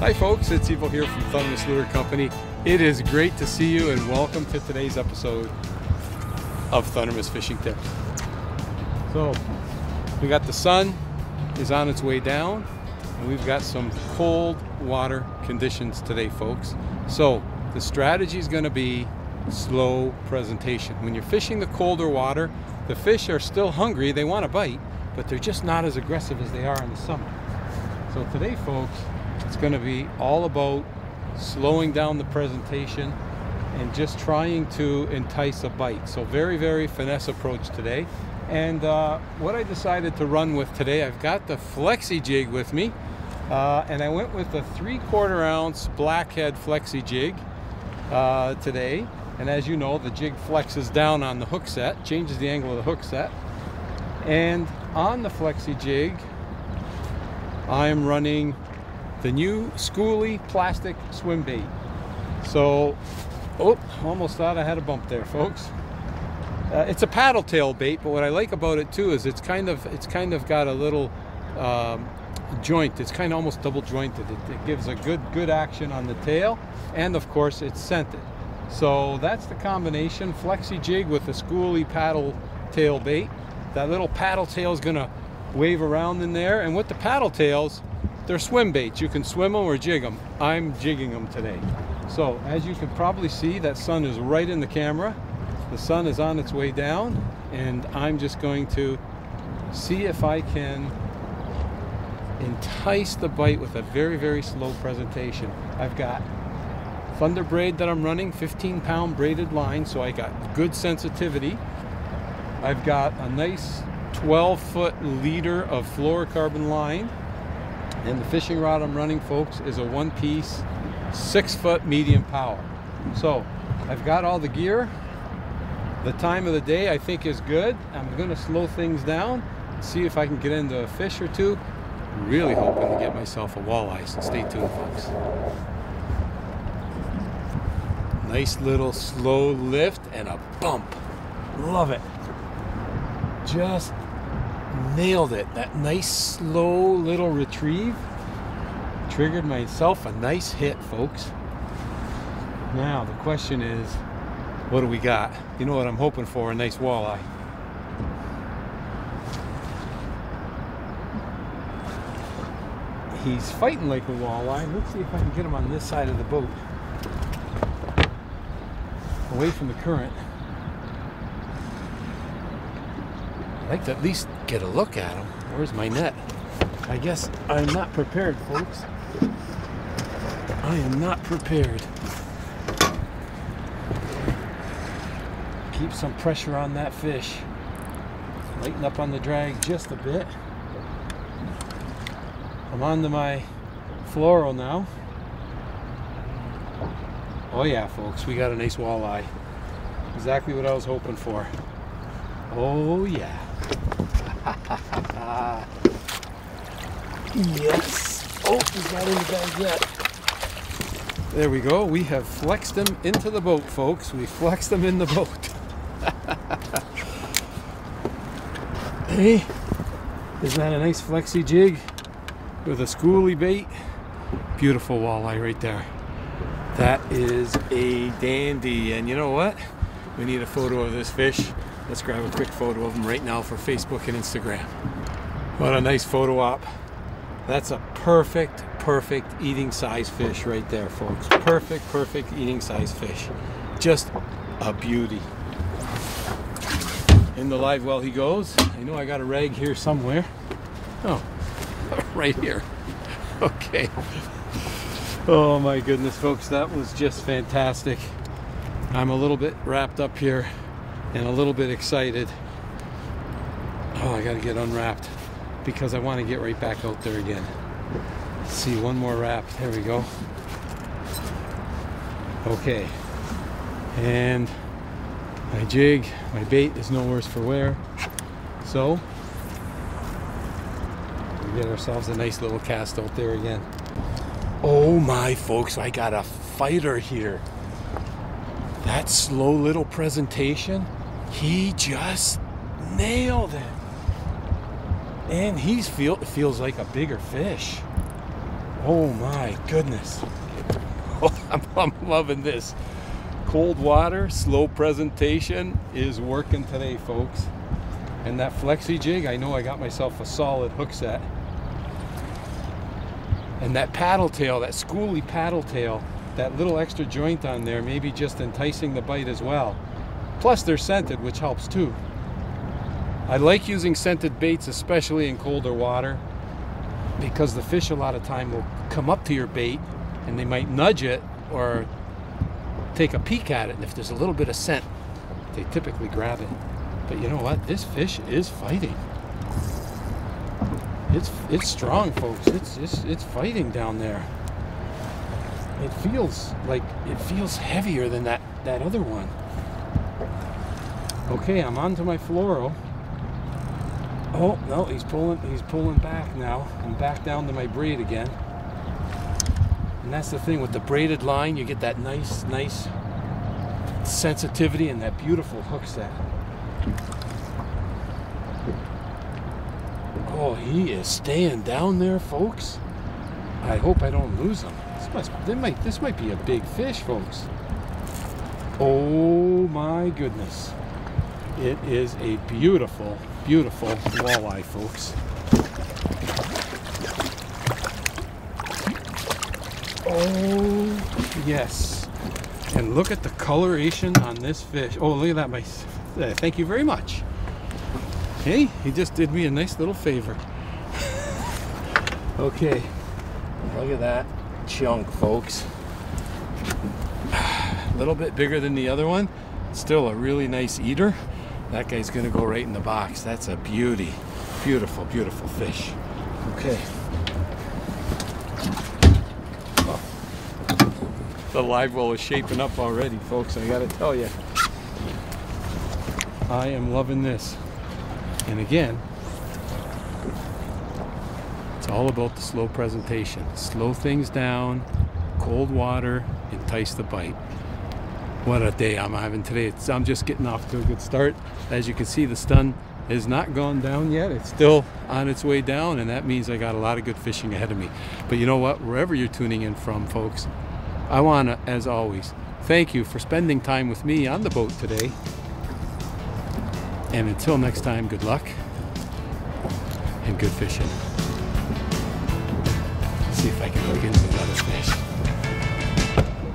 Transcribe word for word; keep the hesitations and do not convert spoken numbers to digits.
Hi folks, it's Ivo here from Thundermist Lure Company. It is great to see you and welcome to today's episode of Thundermist Fishing Tips. So, we got the sun is on its way down and we've got some cold water conditions today, folks. So, the strategy is going to be slow presentation. When you're fishing the colder water, the fish are still hungry, they want to bite, but they're just not as aggressive as they are in the summer. So today, folks, it's going to be all about slowing down the presentation and just trying to entice a bite. So very, very finesse approach today. And uh, what I decided to run with today, I've got the flexi jig with me, uh, and I went with a three-quarter ounce blackhead flexi jig uh, today. And as you know, the jig flexes down on the hook set, changes the angle of the hook set. And on the flexi jig, I'm running the new schoolie plastic swim bait. So, oh, almost thought I had a bump there, folks. Uh, it's a paddle tail bait, but what I like about it too is it's kind of it's kind of got a little um, joint. It's kind of almost double jointed. It, it gives a good good action on the tail, and of course it's scented. So that's the combination, flexi jig with a schoolie paddle tail bait. That little paddle tail is gonna wave around in there, and with the paddle tails, they're swim baits. You can swim them or jig them. I'm jigging them today. So as you can probably see, that sun is right in the camera. The sun is on its way down, and I'm just going to see if I can entice the bite with a very, very slow presentation. I've got Thunder Braid that I'm running, fifteen pound braided line, so I got good sensitivity. I've got a nice twelve foot leader of fluorocarbon line, and the fishing rod I'm running, folks, is a one piece, six foot medium power. So I've got all the gear. The time of the day I think is good. I'm gonna slow things down, see if I can get into a fish or two. Really hoping to get myself a walleye, so stay tuned, folks. Nice little slow lift and a bump. Love it. Just nailed it. That nice slow little retrieve triggered myself a nice hit, folks. Now the question is, what do we got? You know what I'm hoping for? A nice walleye. He's fighting like a walleye. Let's see if I can get him on this side of the boat, away from the current. I'd like to at least get a look at him. Where's my net? I guess I'm not prepared, folks. I am not prepared. Keep some pressure on that fish. Lighten up on the drag just a bit. I'm on to my fluoro now. Oh yeah, folks, we got a nice walleye. Exactly what I was hoping for. Oh yeah. Yes. Oh, he's not in the bag yet. There we go. We have flexed him into the boat, folks. We flexed him in the boat. Hey, isn't that a nice flexi jig with a schoolie bait? Beautiful walleye right there. That is a dandy. And you know what? We need a photo of this fish. Let's grab a quick photo of him right now for Facebook and Instagram. What a nice photo op. That's a perfect, perfect eating size fish right there, folks. Perfect, perfect eating size fish. Just a beauty. In the live well he goes. I know I got a rag here somewhere. Oh, right here. Okay. Oh my goodness, folks, that was just fantastic. I'm a little bit wrapped up here and a little bit excited. Oh, I gotta get unwrapped because I want to get right back out there again. Let's see, one more wrap. There we go. Okay, and my jig, my bait is no worse for wear. So we get ourselves a nice little cast out there again. Oh my, folks, I got a fighter here. That slow little presentation, he just nailed it. And he feel, feels like a bigger fish. Oh my goodness. Oh, I'm, I'm loving this. Cold water, slow presentation is working today, folks. And that flexi jig, I know I got myself a solid hook set. And that paddle tail, that schoolie paddle tail, that little extra joint on there, maybe just enticing the bite as well. Plus they're scented, which helps too. I like using scented baits, especially in colder water, because the fish a lot of time will come up to your bait and they might nudge it or take a peek at it. And if there's a little bit of scent, they typically grab it. But you know what? This fish is fighting. It's, it's strong, folks. It's, it's, it's fighting down there. It feels like, it feels heavier than that, that other one. Okay, I'm onto my fluoro. Oh, no, he's pulling, he's pulling back now. I'm back down to my braid again. And that's the thing with the braided line, you get that nice, nice sensitivity and that beautiful hook set. Oh, he is staying down there, folks. I hope I don't lose him. This must, they might, this might be a big fish, folks. Oh my goodness. It is a beautiful, beautiful walleye, folks. Oh, yes. And look at the coloration on this fish. Oh, look at that. My, uh, thank you very much. Hey, he just did me a nice little favor. Okay. Look at that chunk, folks. A little bit bigger than the other one. Still a really nice eater. That guy's gonna go right in the box. That's a beauty. Beautiful, beautiful fish. Okay. Oh. The live well is shaping up already, folks. I gotta tell you. I am loving this. And again, it's all about the slow presentation. Slow things down, cold water, entice the bite. What a day I'm having today. It's, I'm just getting off to a good start. As you can see, the sun has not gone down yet. It's still on its way down, and that means I got a lot of good fishing ahead of me. But you know what? Wherever you're tuning in from, folks, I want to, as always, thank you for spending time with me on the boat today. And until next time, good luck and good fishing. Let's see if I can hook into another fish.